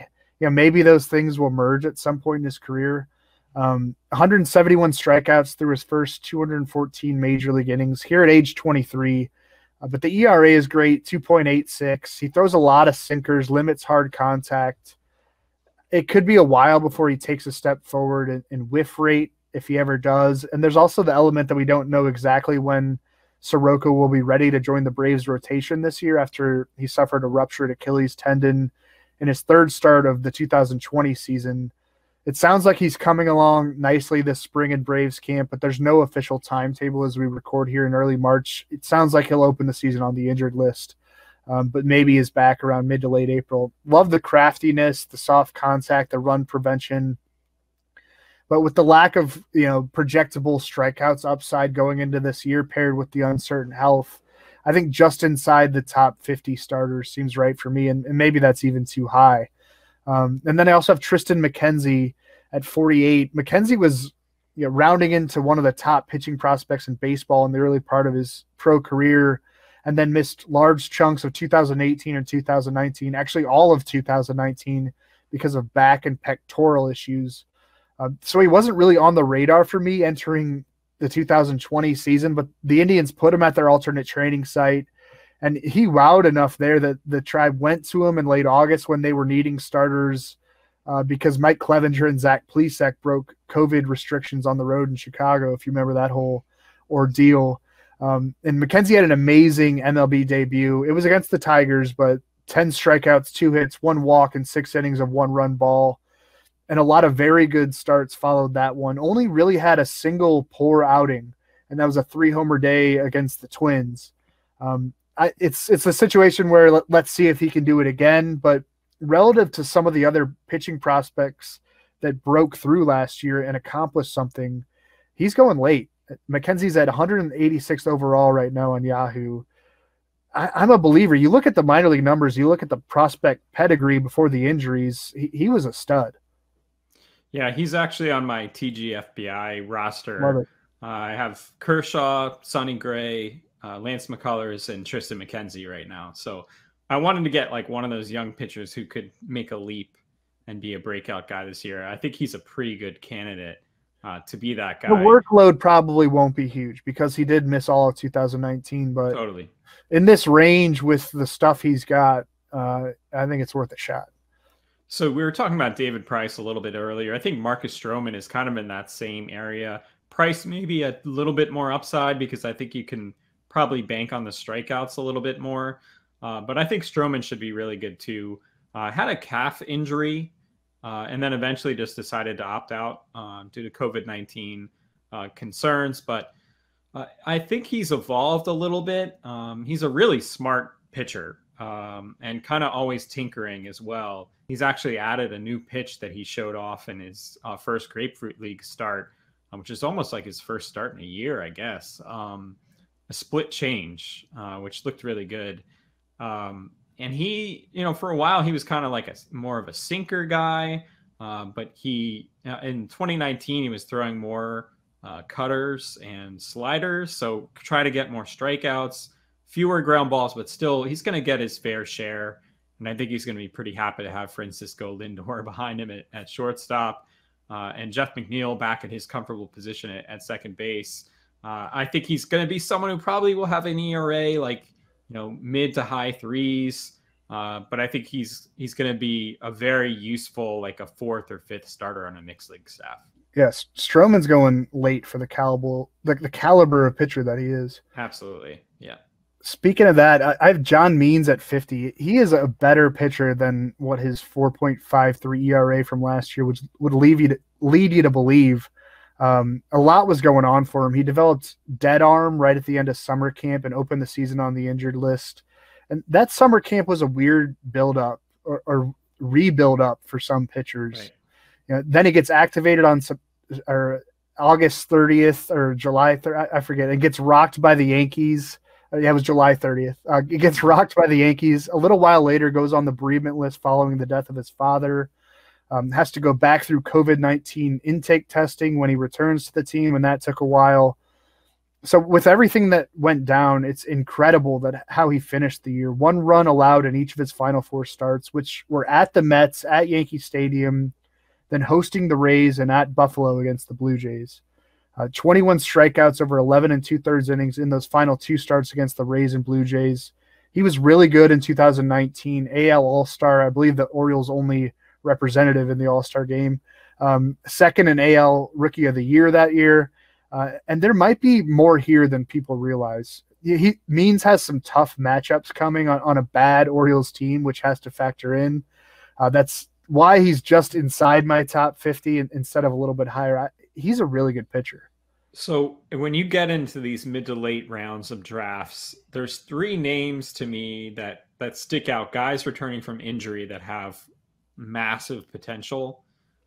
know, maybe those things will merge at some point in his career. Um, one hundred seventy-one strikeouts through his first two hundred fourteen major league innings here at age twenty-three. Uh, but the E R A is great, two point eight six. He throws a lot of sinkers, limits hard contact. It could be a while before he takes a step forward in, in whiff rate if he ever does. And there's also the element that we don't know exactly when Soroka will be ready to join the Braves rotation this year after he suffered a ruptured Achilles tendon in his third start of the two thousand twenty season. It sounds like he's coming along nicely this spring in Braves camp, but there's no official timetable as we record here in early March. It sounds like he'll open the season on the injured list, um, but maybe is back around mid to late April. Love the craftiness, the soft contact, the run prevention. But with the lack of, you know, projectable strikeouts upside going into this year paired with the uncertain health, I think just inside the top fifty starters seems right for me, and, and maybe that's even too high. Um, and then I also have Tristan McKenzie at forty-eight. McKenzie was you know, rounding into one of the top pitching prospects in baseball in the early part of his pro career, and then missed large chunks of two thousand eighteen and two thousand nineteen, actually all of two thousand nineteen, because of back and pectoral issues. Uh, so he wasn't really on the radar for me entering the two thousand twenty season, but the Indians put him at their alternate training site, and he wowed enough there that the Tribe went to him in late August when they were needing starters uh, because Mike Clevinger and Zach Plesac broke COVID restrictions on the road in Chicago, if you remember that whole ordeal. Um, and McKenzie had an amazing M L B debut. It was against the Tigers, but ten strikeouts, two hits, one walk, and six innings of one-run ball. And a lot of very good starts followed that one. Only really had a single poor outing, and that was a three-homer day against the Twins. Um, I, it's it's a situation where let, let's see if he can do it again, but relative to some of the other pitching prospects that broke through last year and accomplished something, he's going late. McKenzie's at one hundred eighty-sixth overall right now on Yahoo. I, I'm a believer. You look at the minor league numbers, you look at the prospect pedigree before the injuries, he, he was a stud. Yeah, he's actually on my T G F B I roster. Uh, I have Kershaw, Sonny Gray, uh, Lance McCullers, and Tristan McKenzie right now. So I wanted to get like one of those young pitchers who could make a leap and be a breakout guy this year. I think he's a pretty good candidate uh, to be that guy. The workload probably won't be huge because he did miss all of two thousand nineteen. But totally, in this range with the stuff he's got, uh, I think it's worth a shot. So we were talking about David Price a little bit earlier. I think Marcus Stroman is kind of in that same area. Price maybe a little bit more upside because I think you can probably bank on the strikeouts a little bit more. Uh, but I think Stroman should be really good too. Uh, had a calf injury uh, and then eventually just decided to opt out uh, due to COVID nineteen uh, concerns. But uh, I think he's evolved a little bit. Um, he's a really smart pitcher. Um, and kind of always tinkering as well. He's actually added a new pitch that he showed off in his uh, first Grapefruit League start, um, which is almost like his first start in a year, I guess. Um, a split change, uh, which looked really good. Um, and he, you know, for a while he was kind of like a more of a sinker guy, uh, but he uh, in twenty nineteen he was throwing more uh, cutters and sliders, so try to get more strikeouts. Fewer ground balls, but still he's going to get his fair share. And I think he's going to be pretty happy to have Francisco Lindor behind him at, at shortstop uh, and Jeff McNeil back in his comfortable position at, at second base. Uh, I think he's going to be someone who probably will have an E R A like, you know, mid to high threes. Uh, but I think he's, he's going to be a very useful, like a fourth or fifth starter on a mixed league staff. Yes. Stroman's going late for the caliber, the, the caliber of pitcher that he is. Absolutely. Yeah. Speaking of that, I have John Means at fifty. He is a better pitcher than what his four point five three E R A from last year, which would leave you to, lead you to believe. Um, a lot was going on for him. He developed dead arm right at the end of summer camp and opened the season on the injured list. And that summer camp was a weird build-up or, or rebuild-up for some pitchers. Right. You know, then he gets activated on or August thirtieth or July third. I forget. It gets rocked by the Yankees. Yeah, it was July thirtieth. Uh, he gets rocked by the Yankees. A little while later, goes on the bereavement list following the death of his father. Um, has to go back through COVID nineteen intake testing when he returns to the team, and that took a while. So with everything that went down, it's incredible that how he finished the year. One run allowed in each of his final four starts, which were at the Mets, at Yankee Stadium, then hosting the Rays, and at Buffalo against the Blue Jays. Uh, twenty-one strikeouts over eleven and two-thirds innings in those final two starts against the Rays and Blue Jays. He was really good in two thousand nineteen. A L All-Star, I believe the Orioles' only representative in the All-Star game. Um, second in A L Rookie of the Year that year. Uh, and there might be more here than people realize. he Means has some tough matchups coming on, on a bad Orioles team, which has to factor in. Uh, that's why he's just inside my top fifty instead of a little bit higher. I, he's a really good pitcher. So when you get into these mid to late rounds of drafts, there's three names to me that, that stick out, guys returning from injury that have massive potential.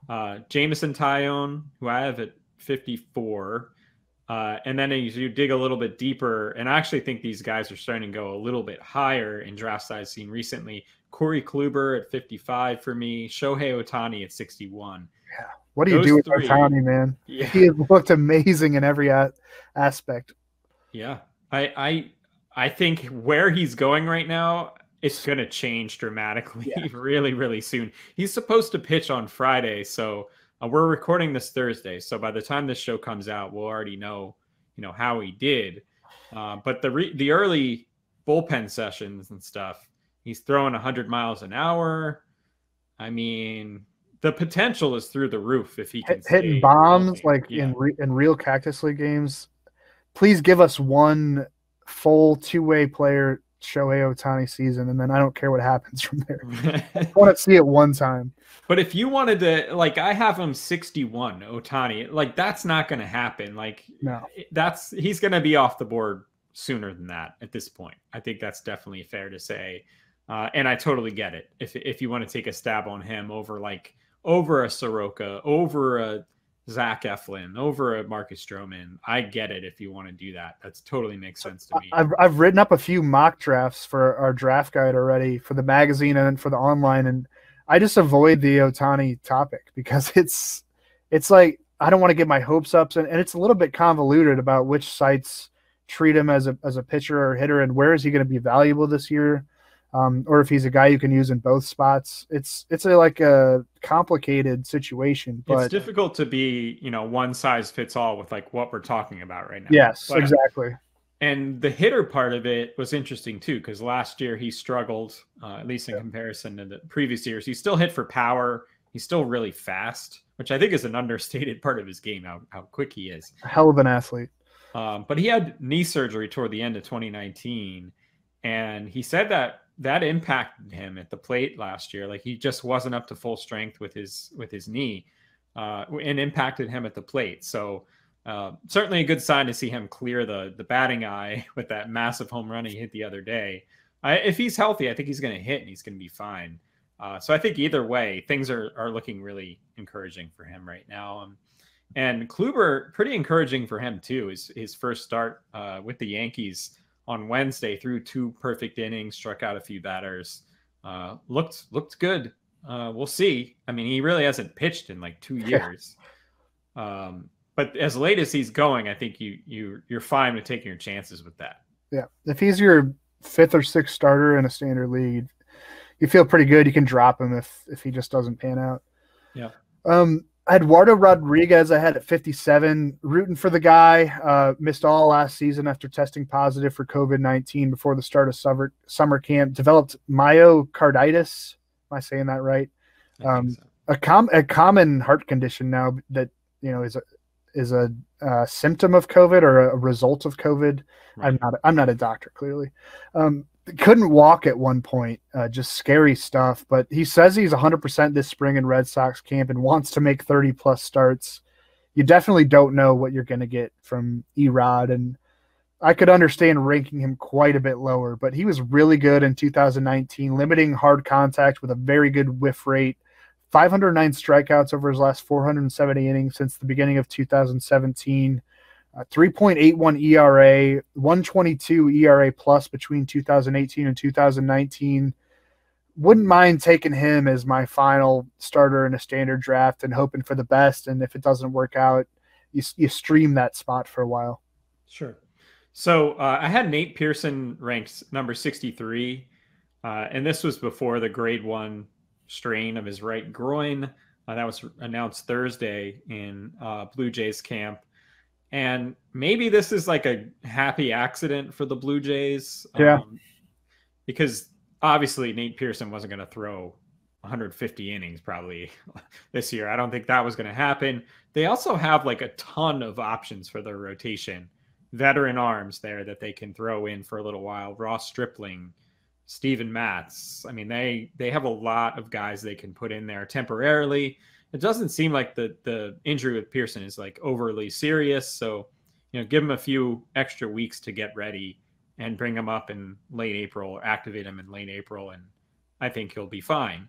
Uh, Jameson Taillon, who I have at fifty-four. Uh, and then as you dig a little bit deeper, and I actually think these guys are starting to go a little bit higher in drafts I've seen recently. Corey Kluber at fifty-five for me. Shohei Ohtani at sixty-one. Yeah. What do you Those do with three, Ohtani, man? Yeah. He has looked amazing in every a- aspect. Yeah. I, I, I think where he's going right now, it's going to change dramatically yeah. really, really soon. He's supposed to pitch on Friday. So uh, we're recording this Thursday. So by the time this show comes out, we'll already know, you know, how he did. Uh, but the, re- the early bullpen sessions and stuff, he's throwing one hundred miles an hour. I mean, the potential is through the roof if he can. H- hitting bombs like yeah. in re- in real Cactus League games. Please give us one full two-way player Shohei Ohtani season, and then I don't care what happens from there. I want to see it one time. But if you wanted to, like, I have him sixty-one, Ohtani. Like, that's not going to happen. Like, no. that's he's going to be off the board sooner than that at this point. I think that's definitely fair to say. Uh, and I totally get it. If if you want to take a stab on him over, like, over a Soroka, over a Zach Eflin, over a Marcus Stroman, I get it if you want to do that. That's totally makes sense to me. I've I've written up a few mock drafts for our draft guide already for the magazine and for the online, and I just avoid the Ohtani topic because it's it's like I don't want to get my hopes up, and, and it's a little bit convoluted about which sites treat him as a as a pitcher or hitter and where is he going to be valuable this year. Um, or if he's a guy you can use in both spots, it's it's a, like a complicated situation. But it's difficult to be, you know, one size fits all with like what we're talking about right now. Yes, but, exactly. And the hitter part of it was interesting too, because last year he struggled, uh, at least in yeah. comparison to the previous years. He still hit for power. He's still really fast, which I think is an understated part of his game. How how quick he is. A hell of an athlete. Um, but he had knee surgery toward the end of twenty nineteen, and he said that. That impacted him at the plate last year. Like he just wasn't up to full strength with his, with his knee uh, and impacted him at the plate. So uh, certainly a good sign to see him clear the the batting eye with that massive home run he hit the other day. I, if he's healthy, I think he's going to hit and he's going to be fine. Uh, so I think either way, things are, are looking really encouraging for him right now. Um, and Kluber, pretty encouraging for him too. His, his first start uh, with the Yankees on Wednesday, threw two perfect innings, struck out a few batters, uh, looked looked good. Uh, we'll see. I mean, he really hasn't pitched in like two years. Yeah. Um, but as late as he's going, I think you you you're fine with taking your chances with that. Yeah, if he's your fifth or sixth starter in a standard league, you feel pretty good. You can drop him if if he just doesn't pan out. Yeah. Um, Eduardo Rodriguez, I had at fifty-seven, rooting for the guy, uh, missed all last season after testing positive for covid nineteen before the start of summer, summer camp, developed myocarditis. Am I saying that right? Um, so. a, com- a common heart condition now that, you know, is a, is a uh, symptom of COVID or a result of COVID. Right. I'm not, I'm not a doctor, clearly. Um, couldn't walk at one point, uh, just scary stuff, but he says he's one hundred percent this spring in Red Sox camp and wants to make thirty plus starts. You definitely don't know what you're going to get from Erod, and I could understand ranking him quite a bit lower, but he was really good in two thousand nineteen, limiting hard contact with a very good whiff rate, five hundred nine strikeouts over his last four hundred seventy innings since the beginning of two thousand seventeen. Uh, three point eight one E R A, one twenty-two E R A plus between two thousand eighteen and two thousand nineteen. Wouldn't mind taking him as my final starter in a standard draft and hoping for the best. And if it doesn't work out, you, you stream that spot for a while. Sure. So uh, I had Nate Pearson ranked number sixty-three. Uh, and this was before the grade one strain of his right groin. Uh, that was announced Thursday in uh, Blue Jays camp. And maybe this is like a happy accident for the Blue Jays. Yeah. Um, because obviously Nate Pearson wasn't going to throw one hundred fifty innings probably this year. I don't think that was going to happen. They also have like a ton of options for their rotation veteran arms there that they can throw in for a little while. Ross Stripling, Steven Matz. I mean, they they have a lot of guys they can put in there temporarily. It doesn't seem like the the injury with Pearson is like overly serious, so you know, give him a few extra weeks to get ready and bring him up in late April, or activate him in late April, and I think he'll be fine.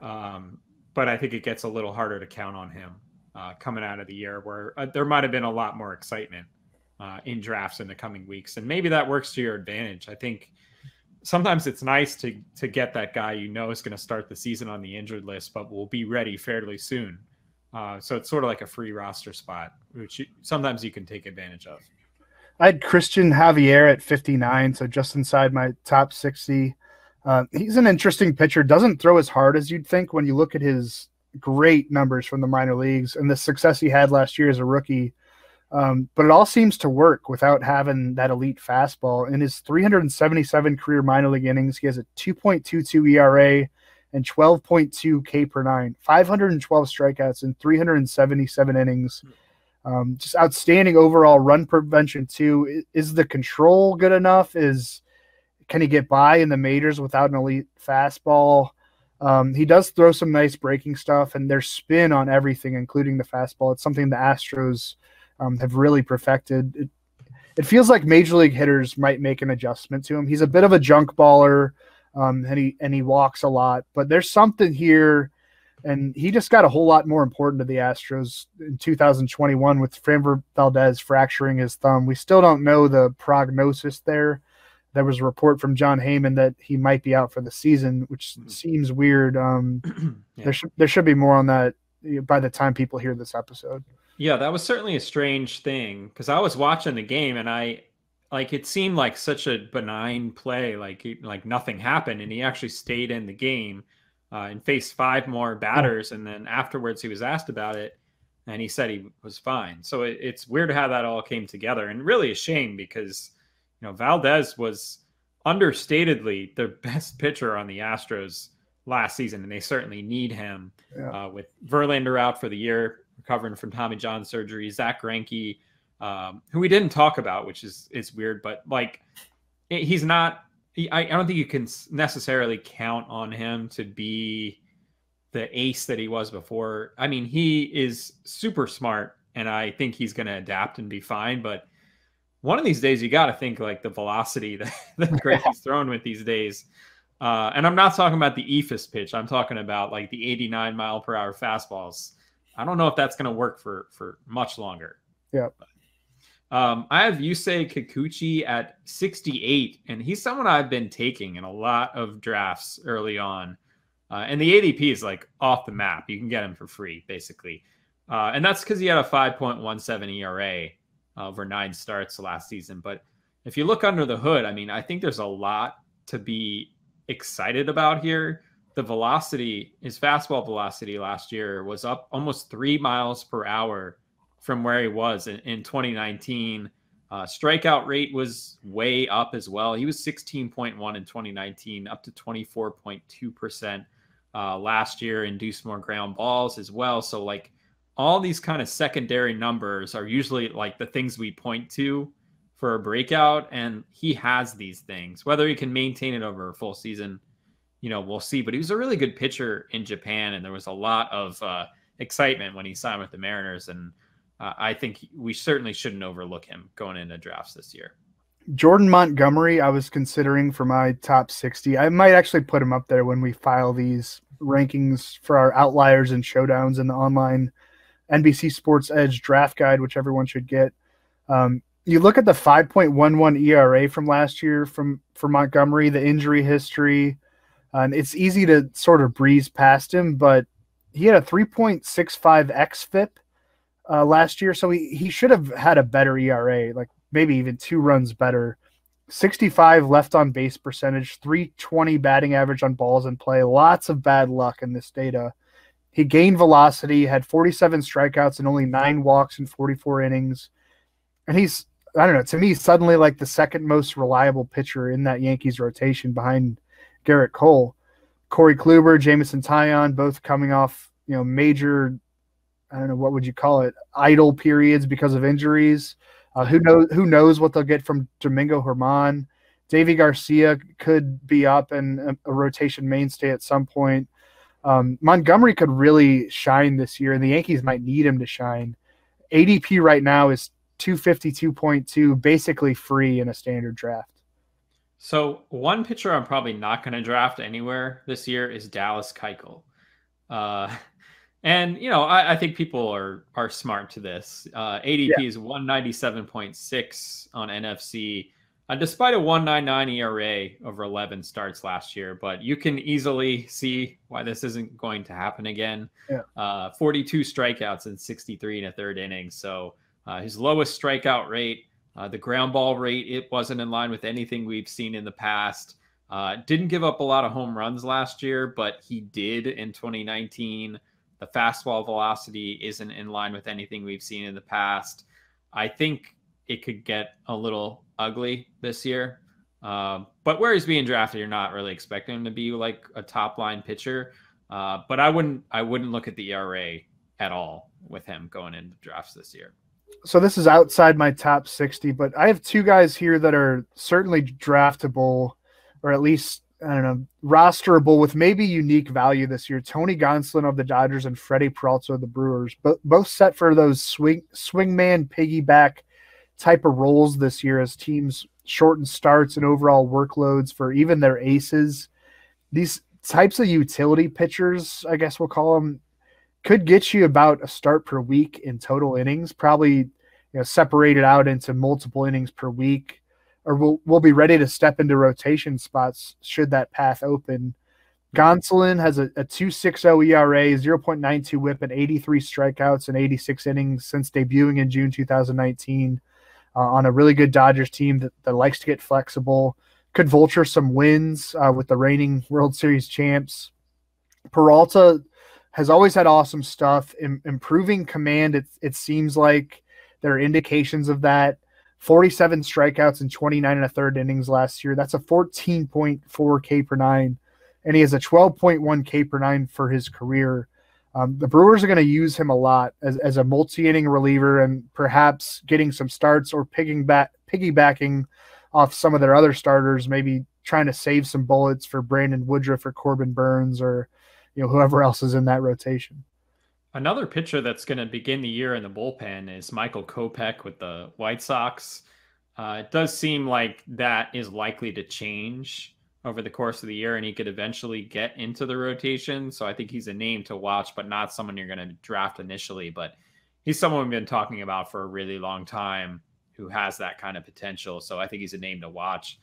Um, but I think it gets a little harder to count on him uh, coming out of the year, where uh, there might have been a lot more excitement uh, in drafts in the coming weeks, and maybe that works to your advantage. I think sometimes it's nice to to get that guy you know is going to start the season on the injured list, but will be ready fairly soon. Uh, so it's sort of like a free roster spot, which you, sometimes you can take advantage of. I had Christian Javier at fifty-nine, so just inside my top sixty. Uh, he's an interesting pitcher. Doesn't throw as hard as you'd think when you look at his great numbers from the minor leagues and the success he had last year as a rookie. Um, but it all seems to work without having that elite fastball. In his three hundred seventy-seven career minor league innings, he has a two point two two E R A and twelve point two K per nine, five hundred twelve strikeouts in three hundred seventy-seven innings. Um, just outstanding overall run prevention too. Is the control good enough? Is can he get by in the majors without an elite fastball? Um, he does throw some nice breaking stuff, and their spin on everything, including the fastball, it's something the Astros um, have really perfected. It, it feels like major league hitters might make an adjustment to him. He's a bit of a junk baller, um, and he and he walks a lot, but there's something here, and he just got a whole lot more important to the Astros in two thousand twenty-one with Framber Valdez fracturing his thumb. We still don't know the prognosis there. There was a report from John Heyman that he might be out for the season, which seems weird. Um, yeah. There should there should be more on that by the time people hear this episode. Yeah, that was certainly a strange thing, because I was watching the game and I like it seemed like such a benign play, like like nothing happened, and he actually stayed in the game uh, and faced five more batters. Yeah. And then afterwards, he was asked about it, and he said he was fine. So it, it's weird how that all came together, and really a shame because, you know, Valdez was understatedly their best pitcher on the Astros last season, and they certainly need him. Yeah. Uh, with Verlander out for the year, recovering from Tommy John surgery, Zach Greinke, um, who we didn't talk about, which is is weird, but like he's not. He, I, I don't think you can necessarily count on him to be the ace that he was before. I mean, he is super smart, and I think he's going to adapt and be fine, but one of these days, you got to think like the velocity that, that Greinke's thrown with these days. Uh, and I'm not talking about the E F I S pitch. I'm talking about like the eighty-nine mile per hour fastballs. I don't know if that's going to work for, for much longer. Yeah. Um, I have Yusei Kikuchi at sixty-eight, and he's someone I've been taking in a lot of drafts early on. Uh, and the A D P is like off the map. You can get him for free, basically. Uh, and that's because he had a five point one seven E R A over nine starts last season. But if you look under the hood, I mean, I think there's a lot to be excited about here. The velocity, his fastball velocity last year was up almost three miles per hour from where he was in, in twenty nineteen. Uh, strikeout rate was way up as well. He was sixteen point one in twenty nineteen, up to twenty-four point two percent uh, last year, induced more ground balls as well. So like, all these kind of secondary numbers are usually like the things we point to for a breakout, and he has these things. Whether he can maintain it over a full season, you know, we'll see. But he was a really good pitcher in Japan, and there was a lot of uh, excitement when he signed with the Mariners, and uh, I think we certainly shouldn't overlook him going into drafts this year. Jordan Montgomery, I was considering for my top sixty. I might actually put him up there when we file these rankings for our outliers and showdowns in the online N B C Sports Edge draft guide, which everyone should get. Um, you look at the five point one one E R A from last year from, from Montgomery, the injury history, and it's easy to sort of breeze past him, but he had a three point six five X F I P uh, last year. So he, he should have had a better E R A, like maybe even two runs better. sixty-five left on base percentage, three twenty batting average on balls in play. Lots of bad luck in this data. He gained velocity, had forty-seven strikeouts and only nine walks in forty-four innings. And he's, I don't know, to me, suddenly like the second most reliable pitcher in that Yankees rotation behind Garrett Cole. Corey Kluber, Jameson Taillon, both coming off, you know, major, I don't know, what would you call it, idle periods because of injuries. Uh, who knows? Who knows what they'll get from Domingo Germán. Davey Garcia could be up and a, a rotation mainstay at some point. Um, Montgomery could really shine this year, and the Yankees might need him to shine. A D P right now is two fifty-two point two, basically free in a standard draft. So one pitcher I'm probably not going to draft anywhere this year is Dallas Keuchel. Uh, and, you know, I, I think people are are smart to this. Uh, A D P yeah. is one ninety-seven point six on N F C, Uh, despite a one point nine nine E R A over eleven starts last year, but you can easily see why this isn't going to happen again. Yeah. Uh, forty-two strikeouts and sixty-three in a third inning. So uh, his lowest strikeout rate, uh, the ground ball rate, it wasn't in line with anything we've seen in the past. Uh, didn't give up a lot of home runs last year, but he did in twenty nineteen. The fastball velocity isn't in line with anything we've seen in the past. I think it could get a little ugly this year. Um, but where he's being drafted, you're not really expecting him to be like a top line pitcher. Uh, but I wouldn't, I wouldn't look at the E R A at all with him going into drafts this year. So this is outside my top sixty, but I have two guys here that are certainly draftable, or at least, I don't know, rosterable with maybe unique value this year. Tony Gonsolin of the Dodgers and Freddie Peralta of the Brewers, but both set for those swing swingman piggyback type of roles this year as teams shorten starts and overall workloads for even their aces. These types of utility pitchers, I guess we'll call them, could get you about a start per week in total innings, probably, you know, separated out into multiple innings per week, or we'll, we'll be ready to step into rotation spots should that path open. Gonsolin has a, a two point six oh E R A, zero point nine two whip, and eighty-three strikeouts and eighty-six innings since debuting in June two thousand nineteen. Uh, on a really good Dodgers team that, that likes to get flexible, could vulture some wins uh, with the reigning World Series champs. Peralta has always had awesome stuff, Im- improving command. It, it seems like there are indications of that. forty-seven strikeouts and twenty-nine and a third innings last year. That's a fourteen point four K per nine, and he has a twelve point one K per nine for his career. Um, the Brewers are going to use him a lot as, as a multi-inning reliever, and perhaps getting some starts or picking back, piggybacking off some of their other starters, maybe trying to save some bullets for Brandon Woodruff or Corbin Burnes or, you know, whoever else is in that rotation. Another pitcher that's going to begin the year in the bullpen is Michael Kopech with the White Sox. Uh, it does seem like that is likely to change over the course of the year, and he could eventually get into the rotation. So I think he's a name to watch, but not someone you're going to draft initially. But he's someone we've been talking about for a really long time who has that kind of potential. So I think he's a name to watch.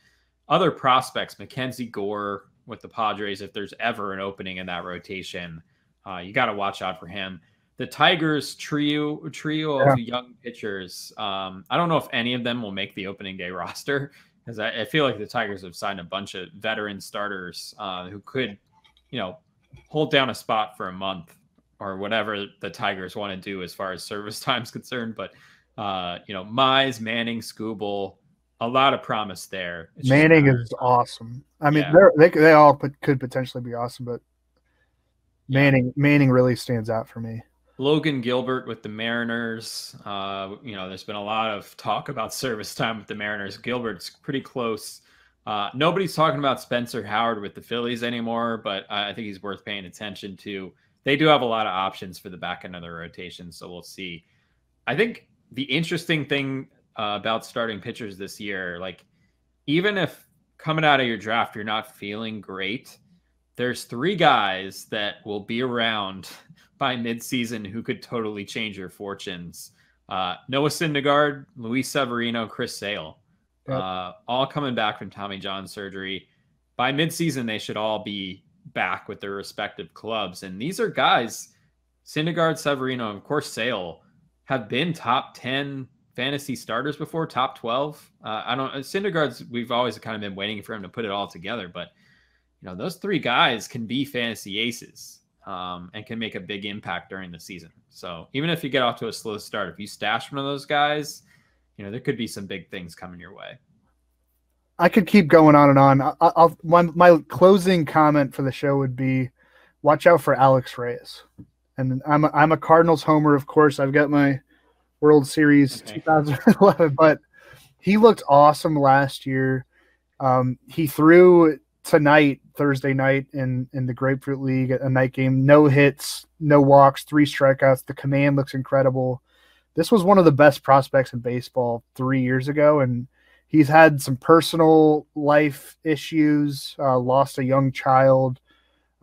Other prospects, Mackenzie Gore with the Padres, if there's ever an opening in that rotation, uh, you got to watch out for him. The Tigers trio trio yeah. of young pitchers, um, I don't know if any of them will make the opening day roster, because I, I feel like the Tigers have signed a bunch of veteran starters uh, who could, you know, hold down a spot for a month or whatever the Tigers want to do as far as service time is concerned. But, uh, you know, Mize, Manning, Skubal, a lot of promise there. It's Manning is awesome. I mean, yeah. they they all put, could potentially be awesome, but Manning, Manning really stands out for me. Logan Gilbert with the Mariners. Uh, you know, there's been a lot of talk about service time with the Mariners. Gilbert's pretty close. Uh, nobody's talking about Spencer Howard with the Phillies anymore, but I think he's worth paying attention to. They do have a lot of options for the back end of the rotation, so we'll see. I think the interesting thing uh, about starting pitchers this year, like, even if coming out of your draft you're not feeling great, there's three guys that will be around by midseason who could totally change your fortunes. Uh, Noah Syndergaard, Luis Severino, Chris Sale, yep. uh, all coming back from Tommy John surgery. By midseason, they should all be back with their respective clubs. And these are guys, Syndergaard, Severino, and of course Sale, have been top ten fantasy starters before, top twelve. Uh, I don't, Syndergaard's, we've always kind of been waiting for him to put it all together, but you know, those three guys can be fantasy aces. Um, and can make a big impact during the season. So even if you get off to a slow start, if you stash one of those guys, you know, there could be some big things coming your way. I could keep going on and on. I'll, I'll, my, my closing comment for the show would be, watch out for Alex Reyes. And I'm a, I'm a Cardinals homer, of course. I've got my World Series okay. two thousand eleven, but he looked awesome last year. Um, he threw tonight, Thursday night, in, in the Grapefruit League, a night game. No hits, no walks, three strikeouts. The command looks incredible. This was one of the best prospects in baseball three years ago, and he's had some personal life issues, uh, lost a young child,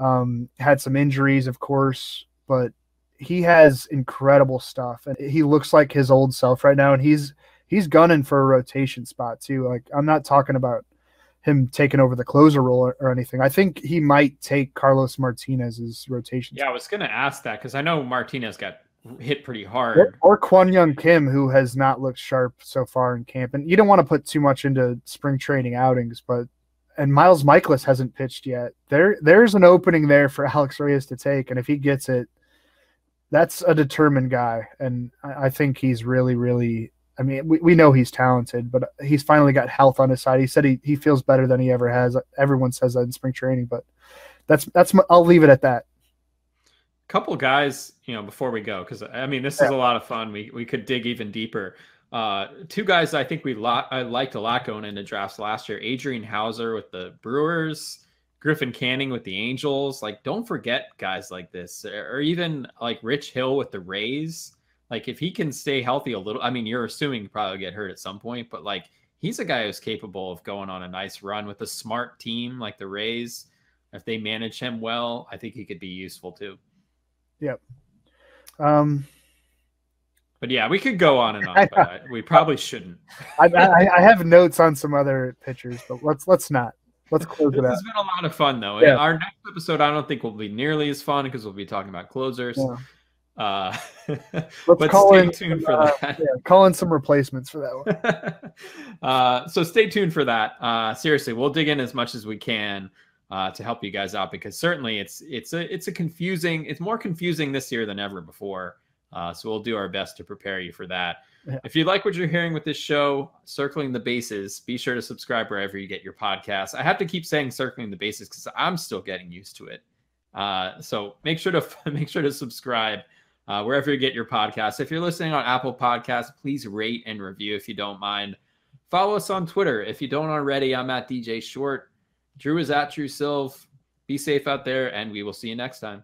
um, had some injuries, of course, but he has incredible stuff, and he looks like his old self right now, and he's he's gunning for a rotation spot too. Like, I'm not talking about him taking over the closer role or, or anything. I think he might take Carlos Martinez's rotation. Yeah, spot. I was going to ask that because I know Martinez got hit pretty hard. Or, or Kwon Young Kim, who has not looked sharp so far in camp. And you don't want to put too much into spring training outings, but and Miles Mikolas hasn't pitched yet. There, There's an opening there for Alex Reyes to take, and if he gets it, that's a determined guy, and I think he's really, really – I mean, we, we know he's talented, but he's finally got health on his side. He said he, he feels better than he ever has. Everyone says that in spring training, but that's that's – I'll leave it at that. A couple guys, you know, before we go, because, I mean, this yeah. is a lot of fun. We we could dig even deeper. Uh, two guys I think we lo I liked a lot going into drafts last year, Adrian Hauser with the Brewers – Griffin Canning with the Angels. Like, don't forget guys like this, or even like Rich Hill with the Rays. Like, if he can stay healthy a little, I mean, you're assuming you probably get hurt at some point, but like, he's a guy who's capable of going on a nice run with a smart team like the Rays. If they manage him well, I think he could be useful too. Yep. Um, But yeah, we could go on and on, but we probably shouldn't. I, I, I have notes on some other pitchers, but let's, let's not. Let's close it out. This has been a lot of fun, though. Yeah. Our next episode, I don't think will be nearly as fun because we'll be talking about closers. Yeah. Uh, but stay in, tuned for uh, that. Yeah, call in some replacements for that one. uh, so stay tuned for that. Uh, seriously, we'll dig in as much as we can uh, to help you guys out, because certainly it's it's a it's a confusing. It's more confusing this year than ever before. Uh, so we'll do our best to prepare you for that. Yeah. If you like what you're hearing with this show, Circling the Bases, be sure to subscribe wherever you get your podcasts. I have to keep saying Circling the Bases because I'm still getting used to it. Uh, so make sure to make sure to subscribe uh, wherever you get your podcasts. If you're listening on Apple Podcasts, please rate and review if you don't mind. Follow us on Twitter. If you don't already, I'm at D J Short. Drew is at Drew Silv. Be safe out there, and we will see you next time.